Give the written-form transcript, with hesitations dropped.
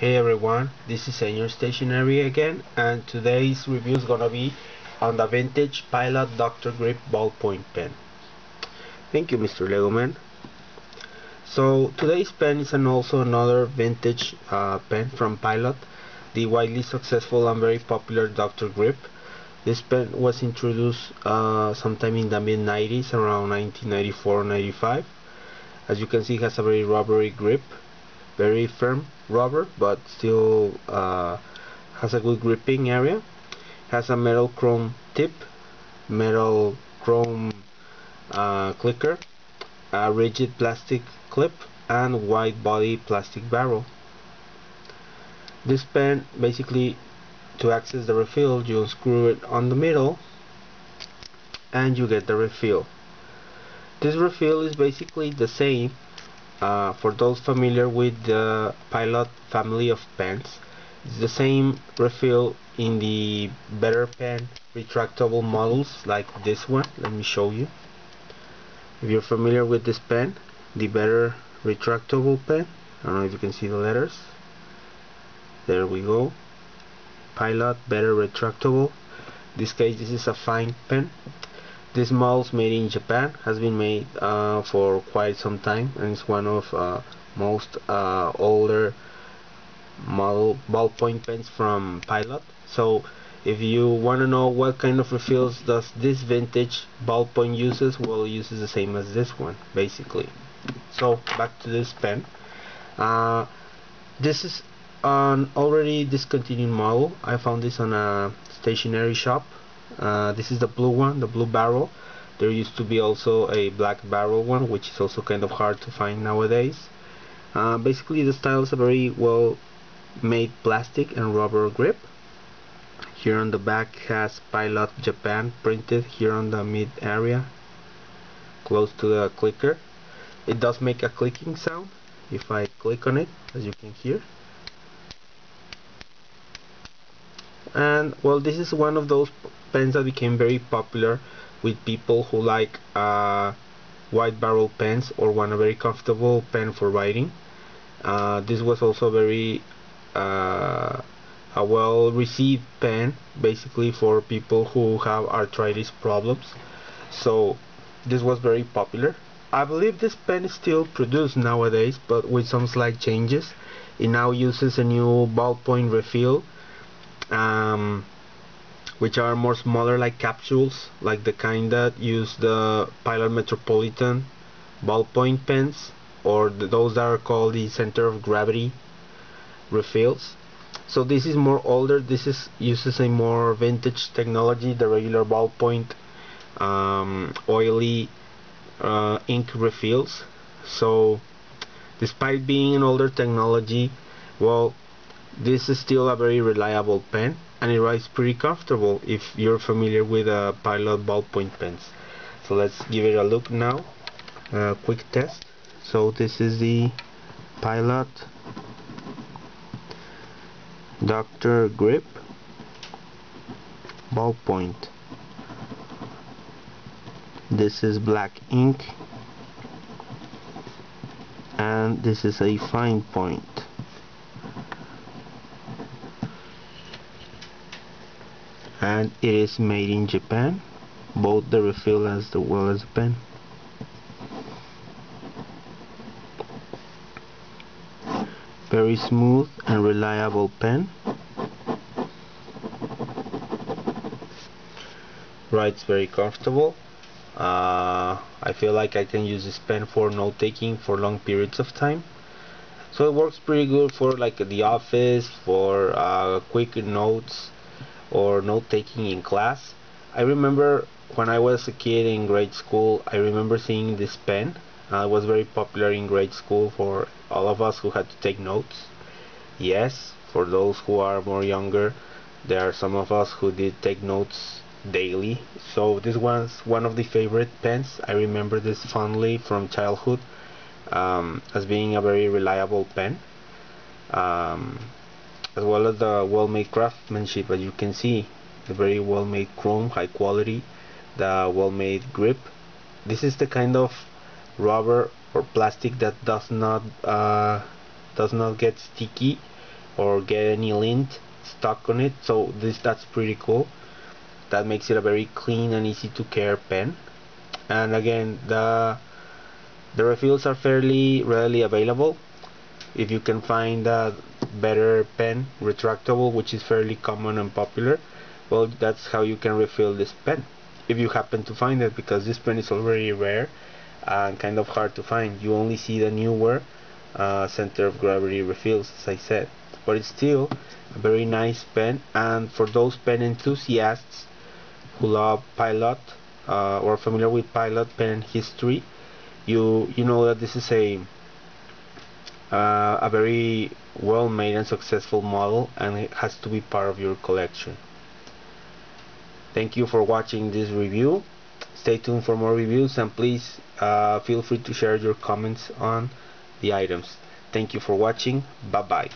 Hey everyone, this is Senior Stationery again, and today's review is gonna be on the vintage Pilot Dr. Grip ballpoint pen. Thank you, Mr. Legoman. So today's pen is another vintage pen from Pilot, the widely successful and very popular Dr. Grip. This pen was introduced sometime in the mid-90s, around 1994-95. As you can see, it has a very rubbery grip, very firm rubber, but still has a good gripping area. Has a metal chrome tip, metal chrome clicker, a rigid plastic clip, and wide body plastic barrel. This pen, basically, to access the refill, you unscrew it on the middle and you get the refill. This refill is basically the same for those familiar with the Pilot family of pens. It's the same refill in the Better Pen retractable models like this one. Let me show you. If you're familiar with this pen, the Better retractable pen, I don't know if you can see the letters. There we go. Pilot Better retractable. In this case, this is a fine pen. This model's made in Japan, has been made for quite some time, and it's one of most older model ballpoint pens from Pilot. So if you want to know what kind of refills does this vintage ballpoint uses, well, it uses the same as this one basically. So back to this pen. This is an already discontinued model. I found this on a stationery shop. This is the blue one, the blue barrel. There used to be also a black barrel one, which is also kind of hard to find nowadays. Basically, the style is a very well made plastic and rubber grip. Here on the back has Pilot Japan printed here on the mid area, close to the clicker. It does make a clicking sound if I click on it, as you can hear. And well, this is one of those pens that became very popular with people who like wide barrel pens or want a very comfortable pen for writing. This was also very a well received pen basically for people who have arthritis problems, so this was very popular. I believe this pen is still produced nowadays, but with some slight changes. It now uses a new ballpoint refill, which are more smaller, like capsules, like the kind that use the Pilot Metropolitan ballpoint pens, or those that are called the Center of Gravity refills. So this is more older. This is uses a more vintage technology. The regular ballpoint oily ink refills. So despite being an older technology, well, this is still a very reliable pen, and it writes pretty comfortable if you're familiar with Pilot ballpoint pens. So let's give it a look now, a quick test. So this is the Pilot Dr. Grip ballpoint. This is black ink, and this is a fine point. And it is made in Japan, both the refill as well as the pen. Very smooth and reliable pen. Writes very comfortable. I feel like I can use this pen for note taking for long periods of time. So it works pretty good for like the office, for quick notes, or note taking in class. I remember when I was a kid in grade school, I remember seeing this pen. It was very popular in grade school for all of us who had to take notes. Yes, for those who are more younger, there are some of us who did take notes daily. So this was one of the favorite pens. I remember this fondly from childhood as being a very reliable pen. As well as the well-made craftsmanship, as you can see, the very well-made chrome, high quality, the well-made grip. This is the kind of rubber or plastic that does not get sticky or get any lint stuck on it, so that's pretty cool. That makes it a very clean and easy to care pen. And again, the refills are fairly readily available. If you can find a better pen, retractable, which is fairly common and popular, well, that's how you can refill this pen, if you happen to find it, because this pen is already rare and kind of hard to find. You only see the newer Center of Gravity refills, as I said, but it's still a very nice pen. And for those pen enthusiasts who love Pilot or are familiar with Pilot pen history, you know that this is a very well made and successful model, and it has to be part of your collection. Thank you for watching this review. Stay tuned for more reviews, and please feel free to share your comments on the items. Thank you for watching. Bye bye.